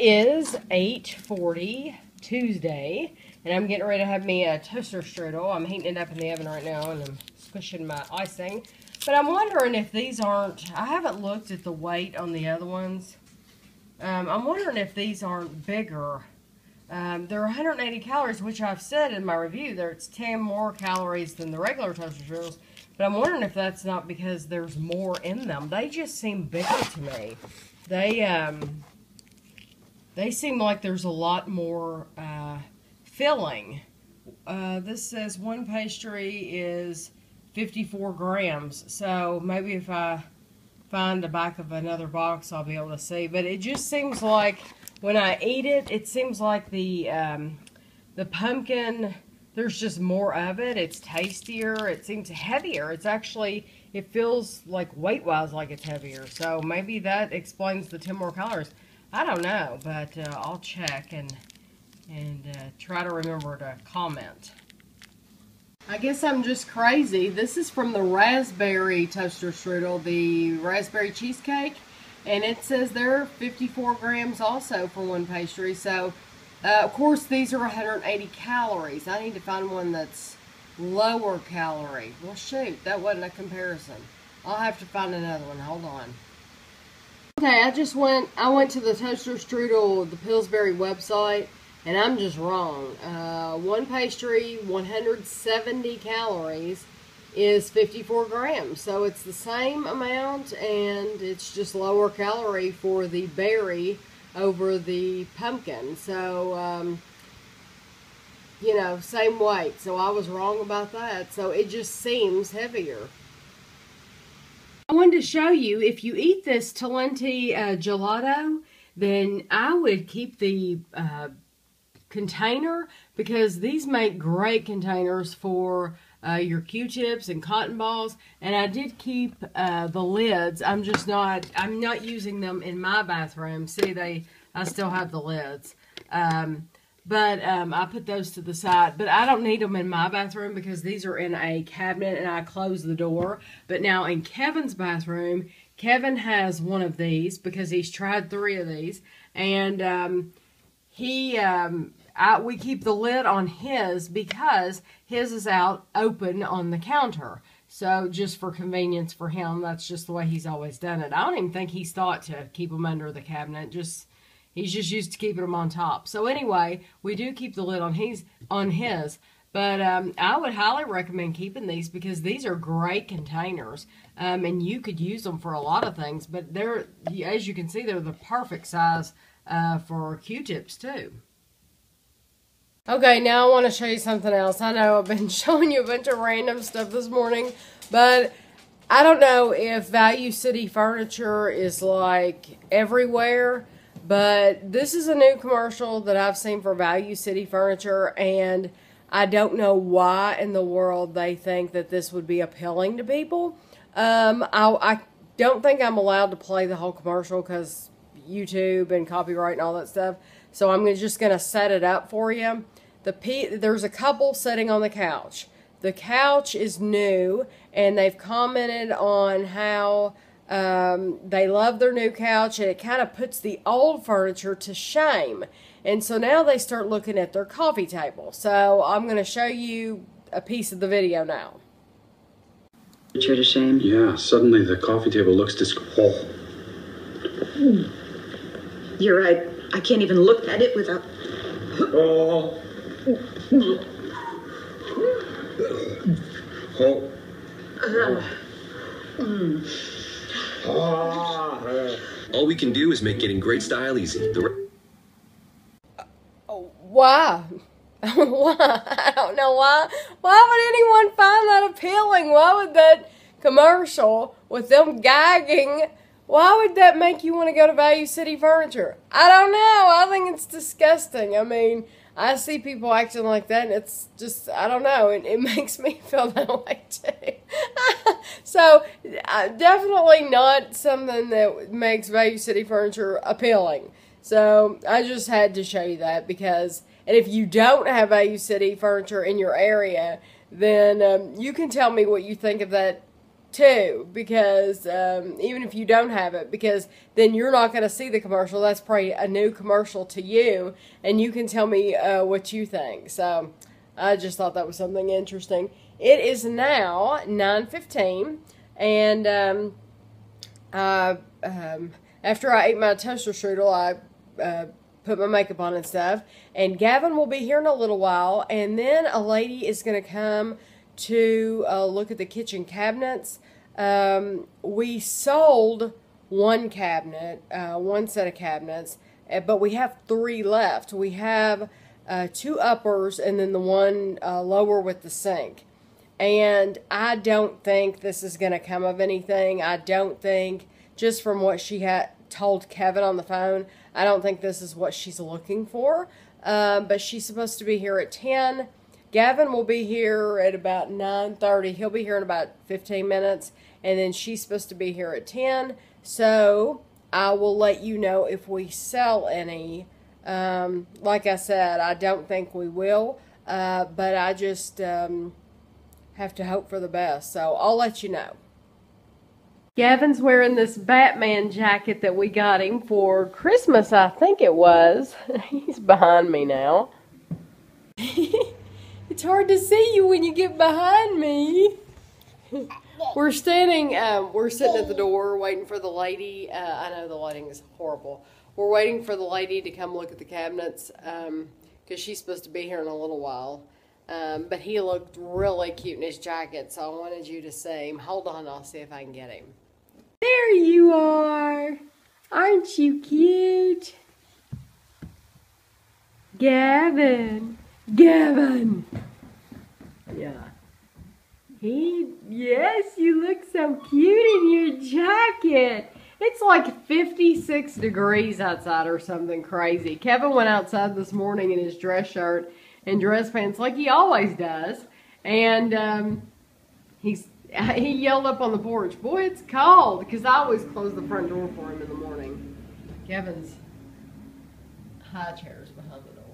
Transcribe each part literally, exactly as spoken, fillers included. is eight forty Tuesday, and I'm getting ready to have me a toaster strudel. I'm heating it up in the oven right now, and I'm squishing my icing. But I'm wondering if these aren't, I haven't looked at the weight on the other ones. Um, I'm wondering if these aren't bigger. Um, they're one hundred eighty calories, which I've said in my review, there it's ten more calories than the regular toaster strudels. But I'm wondering if that's not because there's more in them. They just seem bigger to me. They, um, they seem like there's a lot more uh, filling. Uh, this says one pastry is fifty-four grams. So maybe if I find the back of another box, I'll be able to see. But it just seems like when I eat it, it seems like the, um, the pumpkin... There's just more of it. It's tastier. It seems heavier. It's actually, it feels like weight-wise like it's heavier. So maybe that explains the ten more calories. I don't know, but uh, I'll check and and uh, try to remember to comment. I guess I'm just crazy. This is from the raspberry toaster strudel, the raspberry cheesecake, and it says they're fifty-four grams also for one pastry. So. Uh, of course, these are one hundred eighty calories. I need to find one that's lower calorie. Well, shoot, that wasn't a comparison. I'll have to find another one. Hold on. Okay, I just went, I went to the Toaster Strudel, the Pillsbury website, and I'm just wrong. Uh, one pastry, one hundred seventy calories, is fifty-four grams. So it's the same amount, and it's just lower calorie for the berry over the pumpkin. So um, you know, same weight, so I was wrong about that. So it just seems heavier. I wanted to show you, if you eat this Talenti uh, gelato, then I would keep the uh, container, because these make great containers for uh, your Q-tips and cotton balls. And I did keep uh, the lids. I'm just not, I'm not using them in my bathroom. See, they, I still have the lids. Um, but um, I put those to the side. But I don't need them in my bathroom because these are in a cabinet and I close the door. But now in Kevin's bathroom, Kevin has one of these because he's tried three of these. And um, he... Um, I, we keep the lid on his because his is out open on the counter. So just for convenience for him, that's just the way he's always done it. I don't even think he's thought to keep them under the cabinet. Just he's just used to keeping them on top. So anyway, we do keep the lid on his. On his. But um, I would highly recommend keeping these because these are great containers. Um, and you could use them for a lot of things. But they're, as you can see, they're the perfect size uh, for Q-tips too. Okay, now I want to show you something else. I know I've been showing you a bunch of random stuff this morning, but I don't know if Value City Furniture is like everywhere, but this is a new commercial that I've seen for Value City Furniture, and I don't know why in the world they think that this would be appealing to people. Um, I, I don't think I'm allowed to play the whole commercial because YouTube and copyright and all that stuff. So I'm just going to set it up for you. The pe There's a couple sitting on the couch. The couch is new, and they've commented on how um, they love their new couch, and it kind of puts the old furniture to shame. And so now they start looking at their coffee table. So I'm going to show you a piece of the video now. Furniture to shame. Yeah, suddenly the coffee table looks disgusting. Mm. You're right. I can't even look at it without... Oh. Oh. Oh. All we can do is make getting great style easy. The... Oh, why? Why? I don't know why. Why would anyone find that appealing? Why would that commercial with them gagging... Why would that make you want to go to Value City Furniture? I don't know. I think it's disgusting. I mean, I see people acting like that, and it's just, I don't know. It, it makes me feel that way, too. So, uh, definitely not something that makes Value City Furniture appealing. So, I just had to show you that because, and if you don't have Value City Furniture in your area, then um, you can tell me what you think of that too, because um, even if you don't have it, because then you're not going to see the commercial. That's probably a new commercial to you, and you can tell me uh, what you think. So I just thought that was something interesting. It is now nine fifteen, and um, I, um, after I ate my toaster strudel, I uh, put my makeup on and stuff, and Gavin will be here in a little while, and then a lady is going to come to uh, look at the kitchen cabinets. Um, we sold one cabinet, uh, one set of cabinets, but we have three left. We have uh, two uppers and then the one uh, lower with the sink. And I don't think this is going to come of anything. I don't think, just from what she had told Kevin on the phone, I don't think this is what she's looking for. Um, but she's supposed to be here at ten. Gavin will be here at about nine thirty. He'll be here in about fifteen minutes. And then she's supposed to be here at ten. So I will let you know if we sell any. Um, like I said, I don't think we will. Uh, but I just um, have to hope for the best. So I'll let you know. Gavin's wearing this Batman jacket that we got him for Christmas, I think it was. He's behind me now. It's hard to see you when you get behind me. We're standing, um, we're sitting at the door waiting for the lady. Uh, I know the lighting is horrible. We're waiting for the lady to come look at the cabinets because um, she's supposed to be here in a little while. Um, but he looked really cute in his jacket, so I wanted you to see him. Hold on, I'll see if I can get him. There you are. Aren't you cute? Gavin. Gavin. Yeah. He, yes, you look so cute in your jacket. It's like fifty-six degrees outside or something crazy. Kevin went outside this morning in his dress shirt and dress pants like he always does. And um, he's, he yelled up on the porch, "Boy, it's cold," because I always close the front door for him in the morning. Kevin's high chair's behind the door.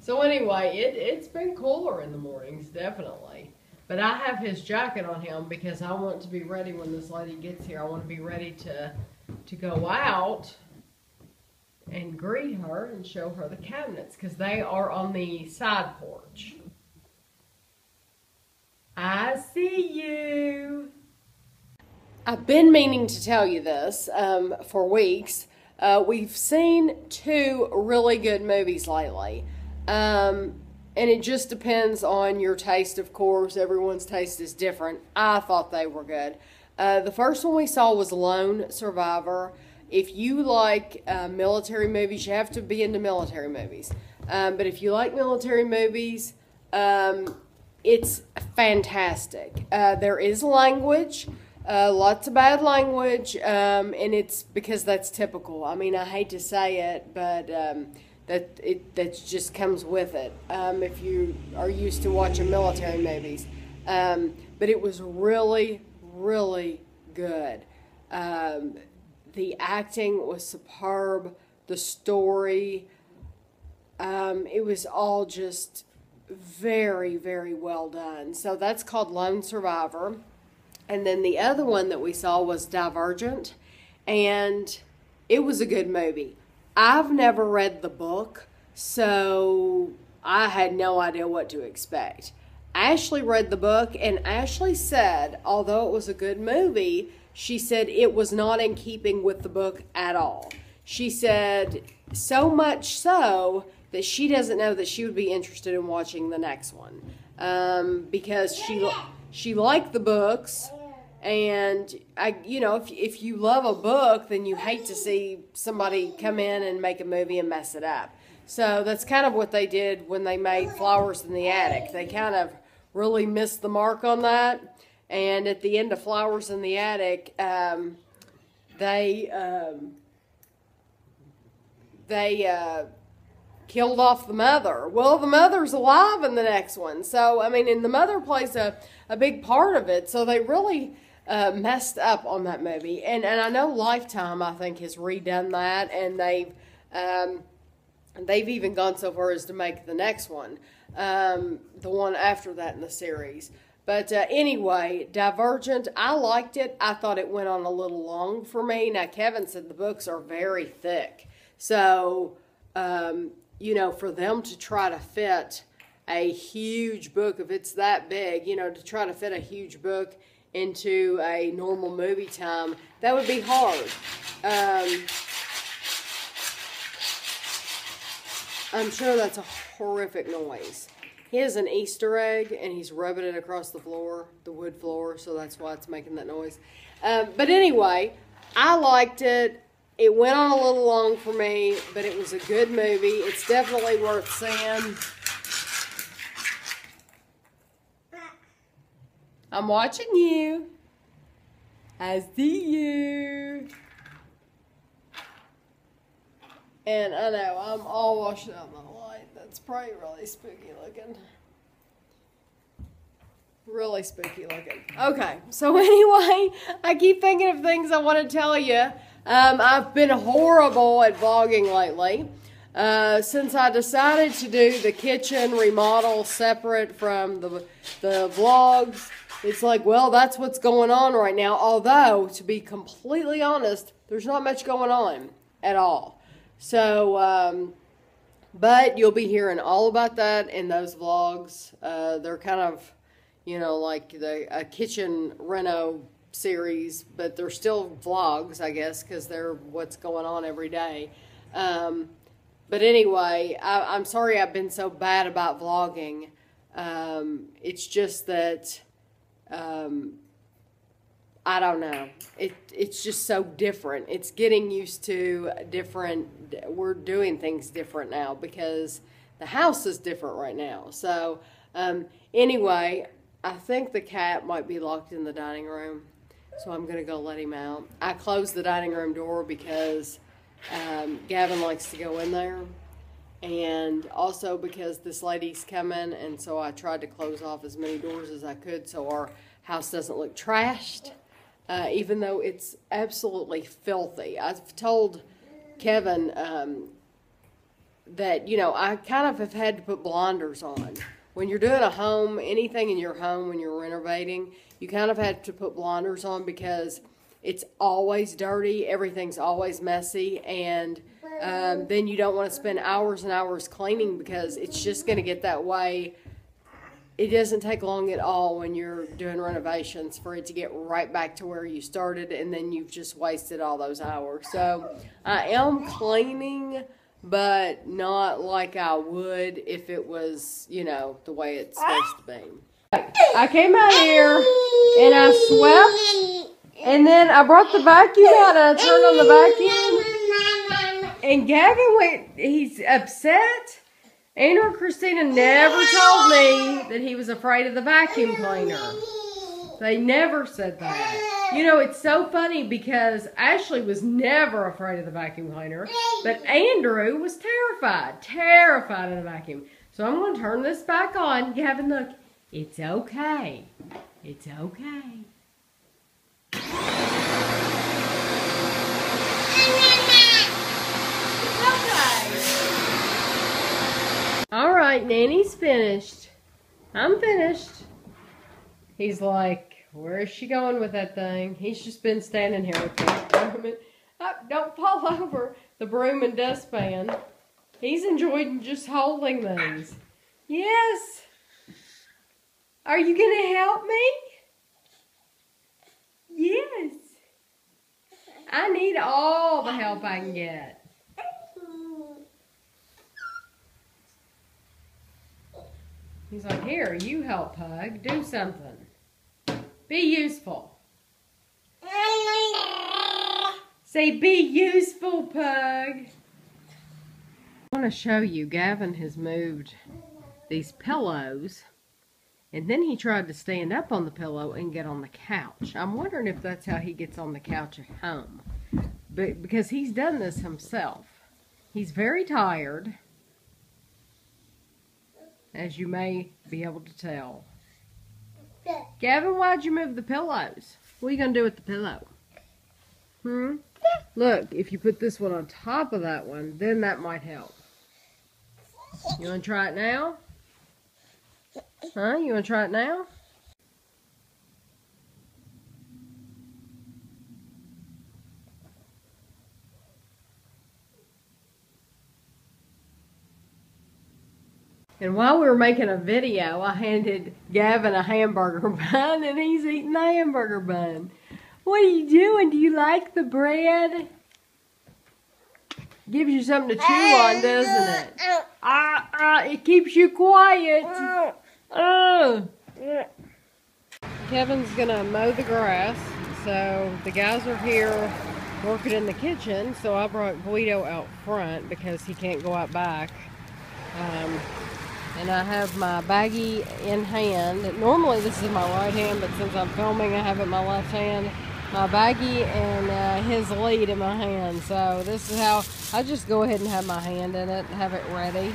So anyway, it, it's been cooler in the mornings, definitely. But I have his jacket on him because I want to be ready when this lady gets here. I want to be ready to, to go out and greet her and show her the cabinets because they are on the side porch. I see you. I've been meaning to tell you this um, for weeks. Uh, we've seen two really good movies lately. Um, and it just depends on your taste, of course. Everyone's taste is different. I thought they were good. Uh, the first one we saw was Lone Survivor. If you like uh, military movies, you have to be into military movies. Um, but if you like military movies, um, it's fantastic. Uh, there is language, uh, lots of bad language, um, and it's because that's typical. I mean, I hate to say it, but... Um, That it that just comes with it um, if you are used to watching military movies. Um, but it was really, really good. Um, the acting was superb. The story, um, it was all just very, very well done. So that's called Lone Survivor. And then the other one that we saw was Divergent. And it was a good movie. I've never read the book, so I had no idea what to expect. Ashley read the book, and Ashley said, although it was a good movie, she said it was not in keeping with the book at all. She said so much so that she doesn't know that she would be interested in watching the next one um, because she she liked the books. And, I, you know, if, if you love a book, then you hate to see somebody come in and make a movie and mess it up. So that's kind of what they did when they made Flowers in the Attic. They kind of really missed the mark on that. And at the end of Flowers in the Attic, um, they um, they uh, killed off the mother. Well, the mother's alive in the next one. So, I mean, and the mother plays a, a big part of it. So they really... Uh, messed up on that movie, and and I know Lifetime I think has redone that, and they've um, they've even gone so far as to make the next one, um, the one after that in the series. But uh, anyway, Divergent, I liked it. I thought it went on a little long for me. Now, Kevin said the books are very thick. So, um, you know, for them to try to fit a huge book, if it's that big, you know, to try to fit a huge book into a normal movie time, that would be hard. Um, I'm sure that's a horrific noise. He has an Easter egg, and he's rubbing it across the floor, the wood floor, so that's why it's making that noise. Um, but anyway, I liked it. It went on a little long for me, but it was a good movie. It's definitely worth seeing. I'm watching you. I see you. And I know, I'm all washed out in the light. That's probably really spooky looking. Really spooky looking. Okay, so anyway, I keep thinking of things I want to tell you. Um, I've been horrible at vlogging lately. Uh, since I decided to do the kitchen remodel separate from the, the vlogs, it's like, well, that's what's going on right now. Although, to be completely honest, there's not much going on at all. So, um, but you'll be hearing all about that in those vlogs. Uh, they're kind of, you know, like the a kitchen reno series, but they're still vlogs, I guess, because they're what's going on every day. Um, but anyway, I, I'm sorry I've been so bad about vlogging. Um, it's just that, um, I don't know. It it's just so different. It's getting used to different. We're doing things different now because the house is different right now. So um, anyway, I think the cat might be locked in the dining room, so I'm gonna go let him out. I closed the dining room door because um, Gavin likes to go in there, and also because this lady's coming, and so I tried to close off as many doors as I could so our house doesn't look trashed. Uh, even though it's absolutely filthy. I've told Kevin um, that, you know, I kind of have had to put blinders on. When you're doing a home, anything in your home when you're renovating, you kind of have to put blinders on because it's always dirty, everything's always messy, and um, then you don't want to spend hours and hours cleaning because it's just going to get that way. It doesn't take long at all when you're doing renovations for it to get right back to where you started, and then you've just wasted all those hours. So I am cleaning, but not like I would if it was, you know, the way it's supposed to be. I came out here and I swept, and then I brought the vacuum out and I turned on the vacuum, and Gavin went, he's upset. Andrew and Christina never told me that he was afraid of the vacuum cleaner. They never said that. You know, it's so funny because Ashley was never afraid of the vacuum cleaner, but Andrew was terrified, terrified of the vacuum. So I'm going to turn this back on. Gavin, look, it's okay. It's okay. All right, Nanny's finished. I'm finished. He's like, where is she going with that thing? He's just been standing here with the oh, don't fall over the broom and dustpan. He's enjoying just holding things. Yes. Are you going to help me? Yes. I need all the help I can get. He's like, here, you help, Pug. Do something. Be useful. Say, be useful, Pug. I want to show you, Gavin has moved these pillows, and then he tried to stand up on the pillow and get on the couch. I'm wondering if that's how he gets on the couch at home, but because he's done this himself. He's very tired, as you may be able to tell. Gavin, why'd you move the pillows? What are you going to do with the pillow? Hmm? Look, if you put this one on top of that one, then that might help. You want to try it now? Huh? You want to try it now? And while we were making a video, I handed Gavin a hamburger bun, and he's eating a hamburger bun. What are you doing? Do you like the bread? Gives you something to chew on, doesn't it? Ah, ah, it keeps you quiet. Oh. Kevin's gonna mow the grass, so the guys are here working in the kitchen, so I brought Guido out front because he can't go out back. Um, and I have my baggie in hand. Normally this is my right hand, but since I'm filming, I have it in my left hand. My baggie and uh, his lead in my hand. So this is how I just go ahead and have my hand in it, have it ready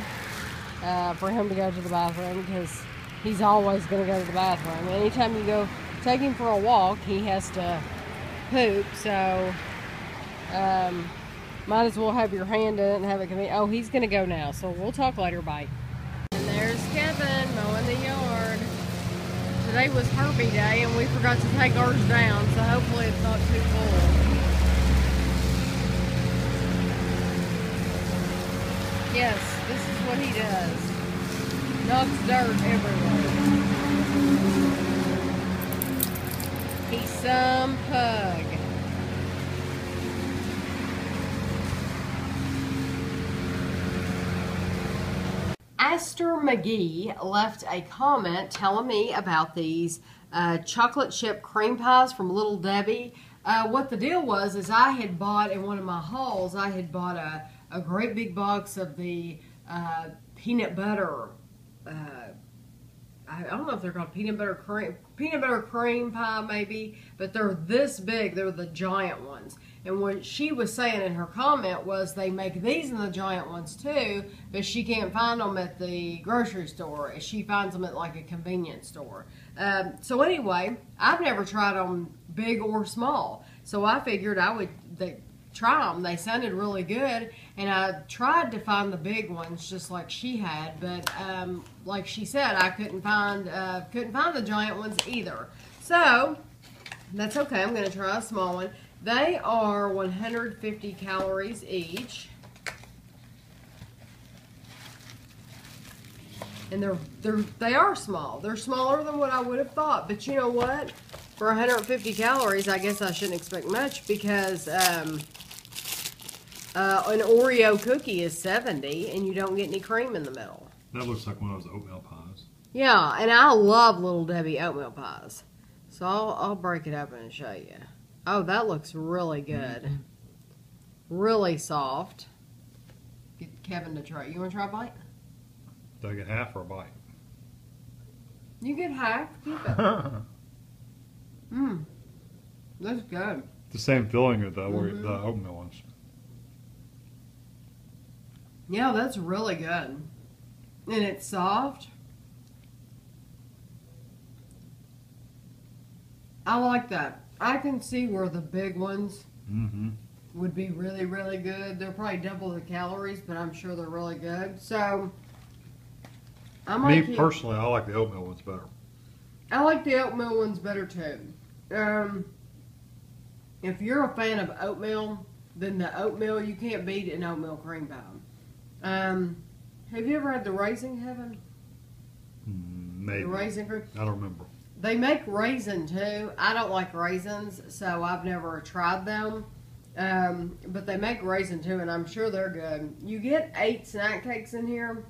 uh, for him to go to the bathroom, because he's always going to go to the bathroom. Anytime you go take him for a walk, he has to poop. So um, might as well have your hand in it and have it convenient. Oh, he's going to go now. So we'll talk later. Bye. And there's Kevin mowing the yard. Today was Herbie Day, and we forgot to take ours down, so hopefully it's not too full. Yes, this is what he does. Knocks dirt everywhere. He's some pug. Aster McGee left a comment telling me about these uh, chocolate chip cream pies from Little Debbie. Uh, what the deal was is I had bought in one of my hauls, I had bought a, a great big box of the uh, peanut butter, uh, I don't know if they're called peanut butter cream, peanut butter cream pie maybe, but they're this big, they're the giant ones. And what she was saying in her comment was they make these in the giant ones too, but she can't find them at the grocery store. She finds them at like a convenience store. Um, so anyway, I've never tried them big or small. So I figured I would they, try them. They sounded really good. And I tried to find the big ones just like she had, but um, like she said, I couldn't find, uh, couldn't find the giant ones either. So that's okay. I'm going to try a small one. They are one hundred fifty calories each, and they're, they're, they are small. They're smaller than what I would have thought, but you know what? For one hundred fifty calories, I guess I shouldn't expect much, because um, uh, an Oreo cookie is seventy, and you don't get any cream in the middle. That looks like one of those oatmeal pies. Yeah, and I love Little Debbie oatmeal pies, so I'll, I'll break it open and show you. Oh, that looks really good. Really soft. Get Kevin to try. You want to try a bite? Do I get half or a bite? You get half. Keep it. Mmm. That's good. It's the same filling as the, mm-hmm. the oatmeal ones. Yeah, that's really good. And it's soft. I like that. I can see where the big ones mm-hmm. would be really, really good. They're probably double the calories, but I'm sure they're really good. So, I might Me, keep, personally, I like the oatmeal ones better. I like the oatmeal ones better, too. Um, if you're a fan of oatmeal, then the oatmeal, you can't beat an oatmeal cream pie. Um, have you ever had the Raisin Heaven? Maybe. The Raisin Cream? I don't remember. They make raisin, too. I don't like raisins, so I've never tried them. Um, but they make raisin, too, and I'm sure they're good. You get eight snack cakes in here,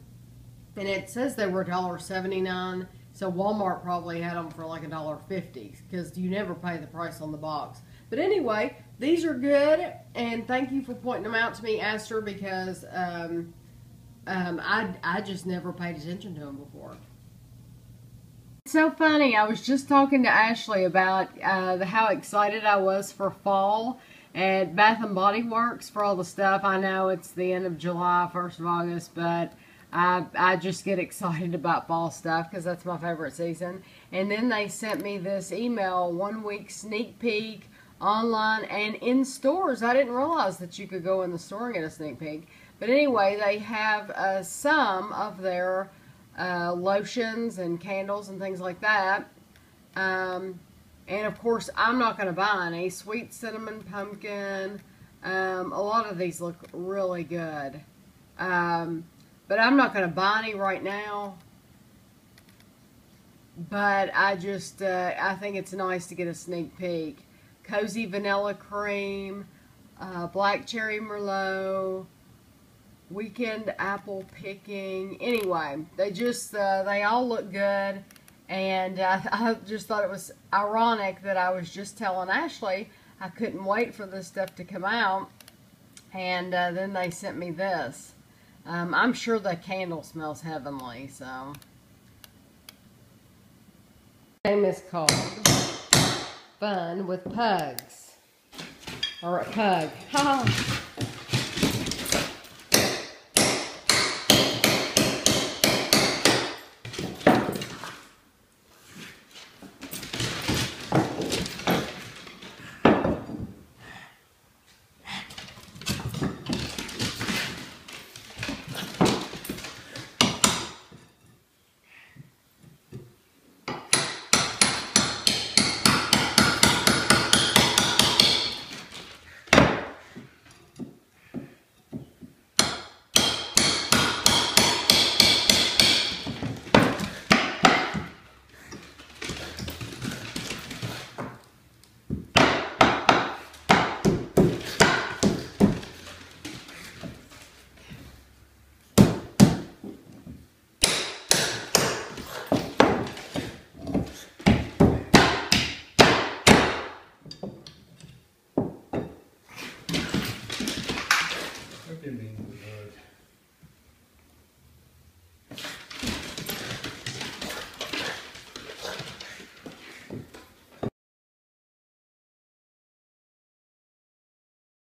and it says they were one dollar seventy-nine, so Walmart probably had them for like one dollar fifty, because you never pay the price on the box. But anyway, these are good, and thank you for pointing them out to me, Aster, because um, um, I, I just never paid attention to them before. It's so funny, I was just talking to Ashley about uh, how excited I was for fall at Bath and Body Works for all the stuff. I know it's the end of July, first of August, but I, I just get excited about fall stuff because that's my favorite season. And then they sent me this email, one week sneak peek online and in stores. I didn't realize that you could go in the store and get a sneak peek. But anyway, they have uh, some of their Uh, lotions and candles and things like that. Um, and of course, I'm not going to buy any. Sweet cinnamon pumpkin. Um, a lot of these look really good. Um, But I'm not going to buy any right now. But I just, uh, I think it's nice to get a sneak peek. Cozy Vanilla Cream, uh, Black Cherry Merlot, Weekend Apple Picking. Anyway, they just, uh, they all look good. And uh, I just thought it was ironic that I was just telling Ashley I couldn't wait for this stuff to come out. And uh, then they sent me this. Um, I'm sure the candle smells heavenly, so. Game is called Fun with Pugs. Or a pug. Ha! Thank you.